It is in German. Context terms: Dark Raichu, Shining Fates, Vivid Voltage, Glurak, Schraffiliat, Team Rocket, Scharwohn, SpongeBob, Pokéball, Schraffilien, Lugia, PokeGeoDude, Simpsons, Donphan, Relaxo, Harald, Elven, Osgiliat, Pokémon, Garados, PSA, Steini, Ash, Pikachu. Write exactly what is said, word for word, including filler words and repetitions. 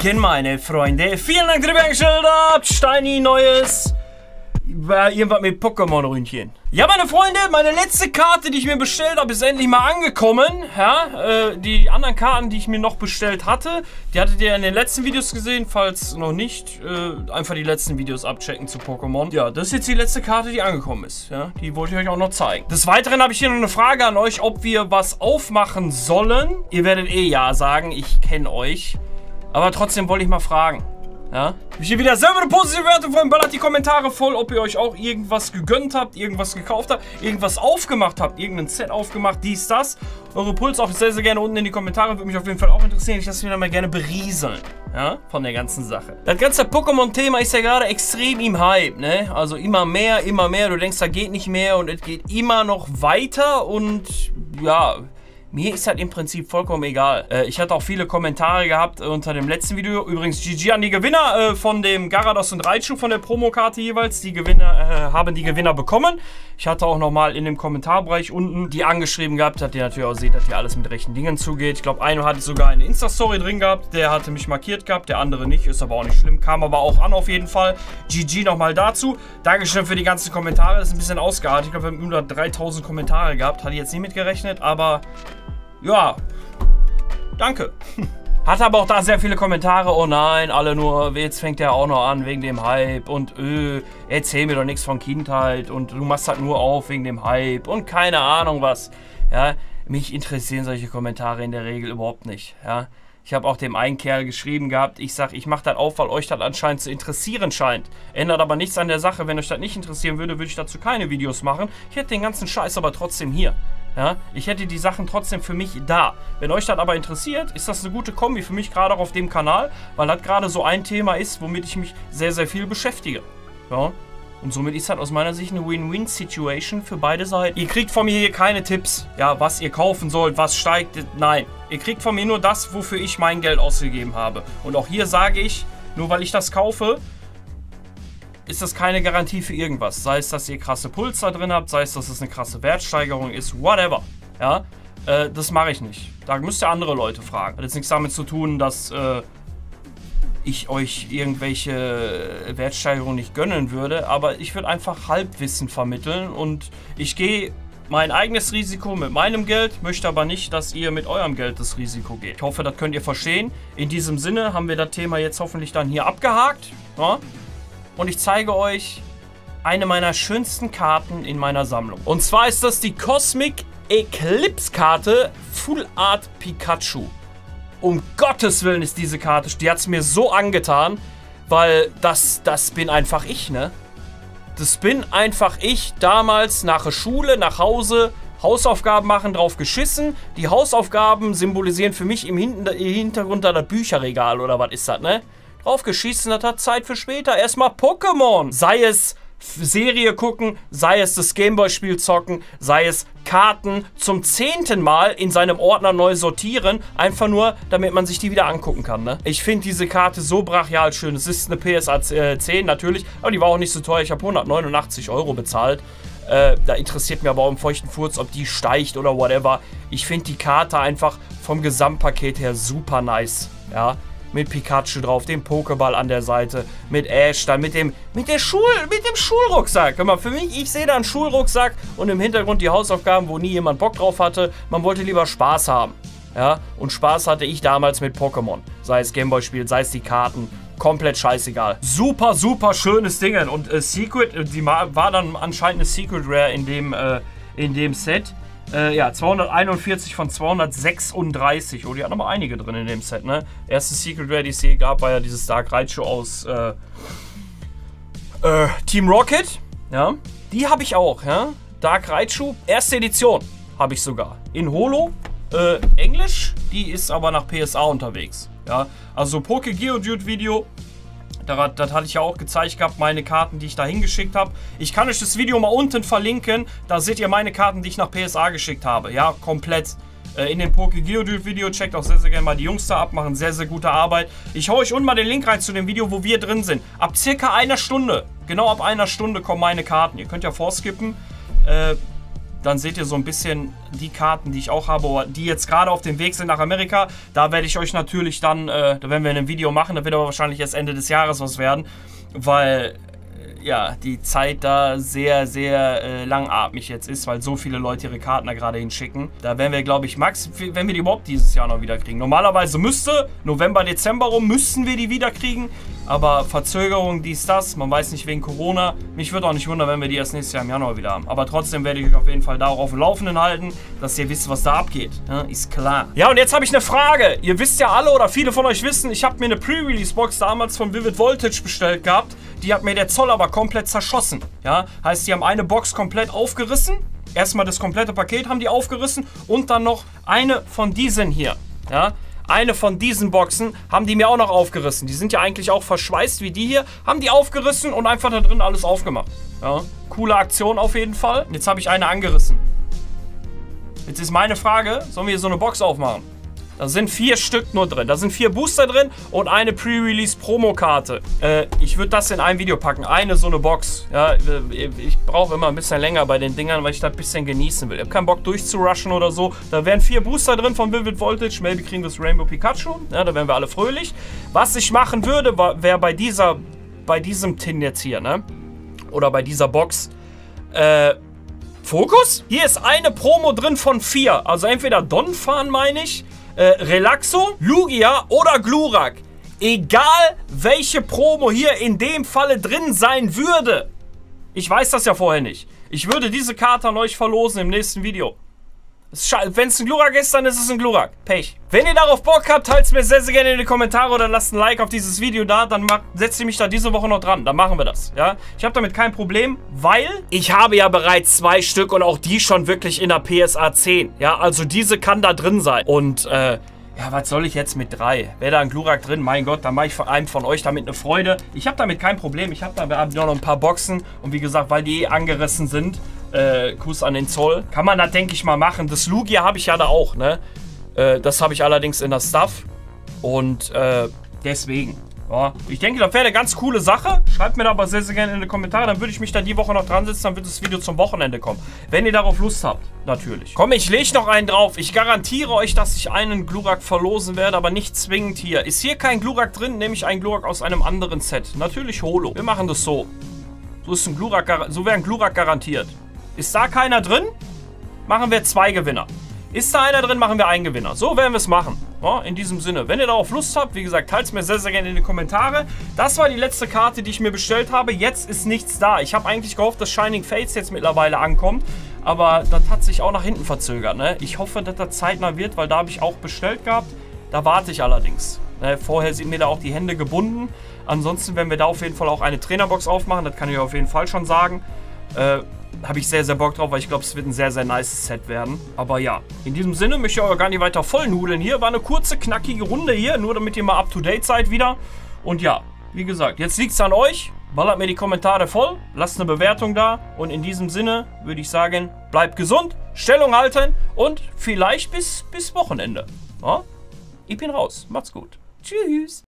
Dankeschön, meine Freunde. Vielen Dank, der Bergschilder. Steini, neues. Irgendwas mit Pokémon-Ründchen. Ja, meine Freunde, meine letzte Karte, die ich mir bestellt habe, ist endlich mal angekommen. Ja, äh, die anderen Karten, die ich mir noch bestellt hatte, die hattet ihr in den letzten Videos gesehen. Falls noch nicht, äh, einfach die letzten Videos abchecken zu Pokémon. Ja, das ist jetzt die letzte Karte, die angekommen ist. Ja, die wollte ich euch auch noch zeigen. Des Weiteren habe ich hier noch eine Frage an euch, ob wir was aufmachen sollen. Ihr werdet eh ja sagen, ich kenne euch. Aber trotzdem wollte ich mal fragen. Ja. Ich hier wieder selber eine positive Wertung von ballert die Kommentare voll, ob ihr euch auch irgendwas gegönnt habt, irgendwas gekauft habt, irgendwas aufgemacht habt, irgendein Set aufgemacht, dies, das. Eure Puls auch sehr, sehr gerne unten in die Kommentare, würde mich auf jeden Fall auch interessieren. Ich lasse mich dann mal gerne berieseln, ja, von der ganzen Sache. Das ganze Pokémon-Thema ist ja gerade extrem im Hype, ne? Also immer mehr, immer mehr. Du denkst, da geht nicht mehr und es geht immer noch weiter und ja. Mir ist halt im Prinzip vollkommen egal. Äh, ich hatte auch viele Kommentare gehabt äh, unter dem letzten Video. Übrigens G G an die Gewinner äh, von dem Garados und Raichu von der Promokarte jeweils. Die Gewinner äh, haben die Gewinner bekommen. Ich hatte auch nochmal in dem Kommentarbereich unten die angeschrieben gehabt. Hat ihr natürlich auch seht, dass hier alles mit rechten Dingen zugeht. Ich glaube, einer hatte sogar eine Insta-Story drin gehabt. Der hatte mich markiert gehabt, der andere nicht. Ist aber auch nicht schlimm. Kam aber auch an auf jeden Fall. G G nochmal dazu. Dankeschön für die ganzen Kommentare. Das ist ein bisschen ausgeartet. Ich glaube, wir haben über dreitausend Kommentare gehabt. Hatte ich jetzt nicht mitgerechnet, aber... ja, danke. Hatte aber auch da sehr viele Kommentare. Oh nein, alle nur, jetzt fängt er auch noch an wegen dem Hype. Und öh, erzähl mir doch nichts von Kindheit. Und du machst halt nur auf wegen dem Hype. Und keine Ahnung was. Ja, mich interessieren solche Kommentare in der Regel überhaupt nicht. Ja, ich habe auch dem einen Kerl geschrieben gehabt. Ich sage, ich mache das auf, weil euch das anscheinend zu interessieren scheint. Ändert aber nichts an der Sache. Wenn euch das nicht interessieren würde, würde ich dazu keine Videos machen. Ich hätte den ganzen Scheiß aber trotzdem hier. Ja, ich hätte die Sachen trotzdem für mich da. Wenn euch das aber interessiert, ist das eine gute Kombi für mich gerade auch auf dem Kanal, weil das gerade so ein Thema ist, womit ich mich sehr, sehr viel beschäftige. Ja. Und somit ist das aus meiner Sicht eine Win-Win-Situation für beide Seiten. Ihr kriegt von mir hier keine Tipps, ja, was ihr kaufen sollt, was steigt. Nein, ihr kriegt von mir nur das, wofür ich mein Geld ausgegeben habe. Und auch hier sage ich, nur weil ich das kaufe, ist das keine Garantie für irgendwas. Sei es, dass ihr krasse Puls da drin habt, sei es, dass es eine krasse Wertsteigerung ist, whatever. Ja, äh, das mache ich nicht. Da müsst ihr andere Leute fragen. Hat jetzt nichts damit zu tun, dass äh, ich euch irgendwelche Wertsteigerungen nicht gönnen würde, aber ich würde einfach Halbwissen vermitteln und ich gehe mein eigenes Risiko mit meinem Geld, möchte aber nicht, dass ihr mit eurem Geld das Risiko geht. Ich hoffe, das könnt ihr verstehen. In diesem Sinne haben wir das Thema jetzt hoffentlich dann hier abgehakt. Ja? Und ich zeige euch eine meiner schönsten Karten in meiner Sammlung. Und zwar ist das die Cosmic Eclipse Karte Full Art Pikachu. Um Gottes Willen ist diese Karte, die hat es mir so angetan, weil das, das bin einfach ich, ne? Das bin einfach ich damals nach der Schule, nach Hause, Hausaufgaben machen, drauf geschissen. Die Hausaufgaben symbolisieren für mich im Hintergrund da das Bücherregal oder was ist das, ne? Drauf geschießen, das hat Zeit für später. Erstmal Pokémon. Sei es Serie gucken, sei es das Gameboy-Spiel zocken, sei es Karten zum zehnten Mal in seinem Ordner neu sortieren. Einfach nur, damit man sich die wieder angucken kann, ne? Ich finde diese Karte so brachial schön. Es ist eine P S A zehn natürlich, aber die war auch nicht so teuer. Ich habe hundertneunundachtzig Euro bezahlt. Äh, da interessiert mir aber auch im feuchten Furz, ob die steigt oder whatever. Ich finde die Karte einfach vom Gesamtpaket her super nice, ja. Mit Pikachu drauf, dem Pokéball an der Seite, mit Ash, dann mit dem, mit der Schul, mit dem Schulrucksack. Guck mal, für mich, ich sehe da einen Schulrucksack und im Hintergrund die Hausaufgaben, wo nie jemand Bock drauf hatte. Man wollte lieber Spaß haben, ja. Und Spaß hatte ich damals mit Pokémon. Sei es Gameboy-Spiel, sei es die Karten, komplett scheißegal. Super, super schönes Ding. Und äh, Secret, die war dann anscheinend eine Secret Rare in dem, äh, in dem Set. Äh, ja, zweihunderteinundvierzig von zweihundertsechsunddreißig. Oh, die hat nochmal einige drin in dem Set, ne? Erste Secret Rare, die es je gab, war ja dieses Dark Raichu aus äh, äh, Team Rocket. Ja, die habe ich auch, ja? Dark Raichu, erste Edition habe ich sogar. In Holo, äh, Englisch, die ist aber nach P S A unterwegs, ja? Also Poké Geodude Video, das, das hatte ich ja auch gezeigt gehabt, meine Karten, die ich da hingeschickt habe. Ich kann euch das Video mal unten verlinken. Da seht ihr meine Karten, die ich nach P S A geschickt habe. Ja, komplett. Äh, in dem Poké Geodude Video. Checkt auch sehr, sehr gerne mal die Jungs da ab. Machen sehr, sehr gute Arbeit. Ich hau euch unten mal den Link rein zu dem Video, wo wir drin sind. Ab circa einer Stunde. Genau ab einer Stunde kommen meine Karten. Ihr könnt ja vorskippen. Äh, Dann seht ihr so ein bisschen die Karten, die ich auch habe, die jetzt gerade auf dem Weg sind nach Amerika. Da werde ich euch natürlich dann, äh, da werden wir ein Video machen, da wird aber wahrscheinlich erst Ende des Jahres was werden, weil äh, ja die Zeit da sehr, sehr äh, langatmig jetzt ist, weil so viele Leute ihre Karten da gerade hinschicken. Da werden wir, glaube ich, max, wenn wir die überhaupt dieses Jahr noch wieder kriegen. Normalerweise müsste, November, Dezember rum, müssten wir die wieder kriegen, aber Verzögerung, dies, das, man weiß nicht wegen Corona. Mich würde auch nicht wundern, wenn wir die erst nächstes Jahr im Januar wieder haben. Aber trotzdem werde ich euch auf jeden Fall da auch auf dem Laufenden halten, dass ihr wisst, was da abgeht. Ja, ist klar. Ja, und jetzt habe ich eine Frage. Ihr wisst ja alle oder viele von euch wissen, ich habe mir eine Pre-Release-Box damals von Vivid Voltage bestellt gehabt. Die hat mir der Zoll aber komplett zerschossen. Ja, heißt, die haben eine Box komplett aufgerissen. Erstmal das komplette Paket haben die aufgerissen und dann noch eine von diesen hier. Ja, eine von diesen Boxen haben die mir auch noch aufgerissen. Die sind ja eigentlich auch verschweißt wie die hier. Haben die aufgerissen und einfach da drin alles aufgemacht. Ja, coole Aktion auf jeden Fall. Jetzt habe ich eine angerissen. Jetzt ist meine Frage, sollen wir hier so eine Box aufmachen? Da sind vier Stück nur drin. Da sind vier Booster drin und eine Pre-Release-Promo-Karte. Äh, ich würde das in ein Video packen. Eine so eine Box. Ja, ich brauche immer ein bisschen länger bei den Dingern, weil ich das ein bisschen genießen will. Ich habe keinen Bock durchzurushen oder so. Da wären vier Booster drin von Vivid Voltage. Maybe kriegen wir das Rainbow Pikachu. Ja, da wären wir alle fröhlich. Was ich machen würde, wäre bei dieser, bei diesem Tin jetzt hier, ne? Oder bei dieser Box, äh, Fokus? Hier ist eine Promo drin von vier. Also entweder Donphan, meine ich, äh, Relaxo, Lugia oder Glurak. Egal, welche Promo hier in dem Falle drin sein würde. Ich weiß das ja vorher nicht. Ich würde diese Karte an euch verlosen im nächsten Video. Wenn es ein Glurak ist, dann ist es ein Glurak. Pech. Wenn ihr darauf Bock habt, teilt es mir sehr, sehr gerne in die Kommentare oder lasst ein Like auf dieses Video da. Dann setzt ihr mich da diese Woche noch dran. Dann machen wir das. Ja? Ich habe damit kein Problem, weil ich habe ja bereits zwei Stück und auch die schon wirklich in der P S A zehn. Ja, also diese kann da drin sein. Und äh, ja, was soll ich jetzt mit drei? Wäre da ein Glurak drin? Mein Gott, dann mache ich von einem von euch damit eine Freude. Ich habe damit kein Problem. Ich habe da noch ein paar Boxen. Und wie gesagt, weil die eh angerissen sind. Äh, Kuss an den Zoll. Kann man das, denke ich, mal machen. Das Lugia habe ich ja da auch, ne? Äh, das habe ich allerdings in der Stuff. Und äh, deswegen. Ja. Ich denke, das wäre eine ganz coole Sache. Schreibt mir da aber sehr, sehr gerne in die Kommentare. Dann würde ich mich da die Woche noch dran setzen. Dann wird das Video zum Wochenende kommen. Wenn ihr darauf Lust habt, natürlich. Komm, ich lege noch einen drauf. Ich garantiere euch, dass ich einen Glurak verlosen werde, aber nicht zwingend hier. Ist hier kein Glurak drin, nehme ich einen Glurak aus einem anderen Set. Natürlich Holo. Wir machen das so. So, ist ein Glurak, so wäre ein Glurak garantiert. Ist da keiner drin, machen wir zwei Gewinner. Ist da einer drin, machen wir einen Gewinner. So werden wir es machen. Ja, in diesem Sinne. Wenn ihr darauf Lust habt, wie gesagt, teilt es mir sehr, sehr gerne in die Kommentare. Das war die letzte Karte, die ich mir bestellt habe. Jetzt ist nichts da. Ich habe eigentlich gehofft, dass Shining Fates jetzt mittlerweile ankommt. Aber das hat sich auch nach hinten verzögert. Ne? Ich hoffe, dass das zeitnah wird, weil da habe ich auch bestellt gehabt. Da warte ich allerdings. Ne? Vorher sind mir da auch die Hände gebunden. Ansonsten werden wir da auf jeden Fall auch eine Trainerbox aufmachen. Das kann ich auf jeden Fall schon sagen. Äh... Habe ich sehr, sehr Bock drauf, weil ich glaube, es wird ein sehr, sehr nice Set werden. Aber ja, in diesem Sinne möchte ich euch gar nicht weiter vollnudeln hier. War eine kurze, knackige Runde hier, nur damit ihr mal up-to-date seid wieder. Und ja, wie gesagt, jetzt liegt es an euch. Ballert mir die Kommentare voll, lasst eine Bewertung da. Und in diesem Sinne würde ich sagen, bleibt gesund, Stellung halten und vielleicht bis, bis Wochenende. Ja? Ich bin raus, macht's gut. Tschüss.